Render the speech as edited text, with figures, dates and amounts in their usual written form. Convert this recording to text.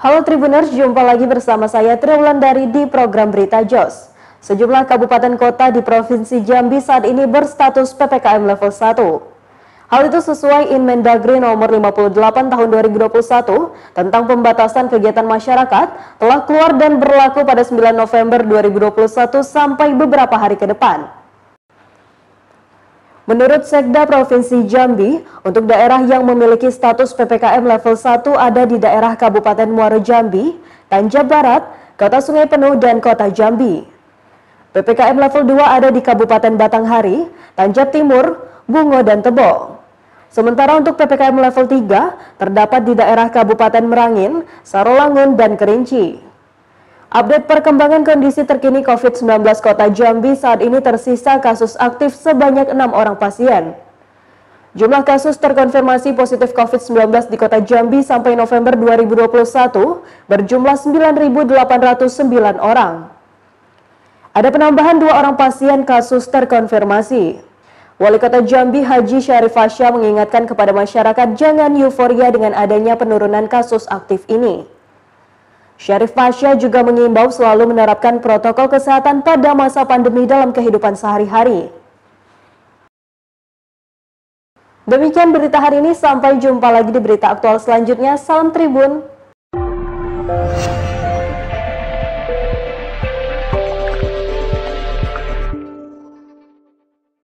Halo Tribuners, jumpa lagi bersama saya Triulandari di program Berita JOS. Sejumlah kabupaten kota di Provinsi Jambi saat ini berstatus PPKM level 1. Hal itu sesuai Inmendagri nomor 58 tahun 2021 tentang pembatasan kegiatan masyarakat telah keluar dan berlaku pada 9 November 2021 sampai beberapa hari ke depan. Menurut Sekda Provinsi Jambi, untuk daerah yang memiliki status PPKM level 1 ada di daerah Kabupaten Muaro Jambi, Tanjab Barat, Kota Sungai Penuh, dan Kota Jambi. PPKM level 2 ada di Kabupaten Batanghari, Tanjab Timur, Bungo, dan Tebo. Sementara untuk PPKM level 3 terdapat di daerah Kabupaten Merangin, Sarolangun, dan Kerinci. Update perkembangan kondisi terkini COVID-19 Kota Jambi saat ini tersisa kasus aktif sebanyak 6 orang pasien. Jumlah kasus terkonfirmasi positif COVID-19 di Kota Jambi sampai November 2021 berjumlah 9.809 orang. Ada penambahan 2 orang pasien kasus terkonfirmasi. Wali Kota Jambi Haji Syarif Fasha mengingatkan kepada masyarakat jangan euforia dengan adanya penurunan kasus aktif ini. Syarif Fasha juga mengimbau selalu menerapkan protokol kesehatan pada masa pandemi dalam kehidupan sehari-hari. Demikian berita hari ini, sampai jumpa lagi di berita aktual selanjutnya. Salam Tribun.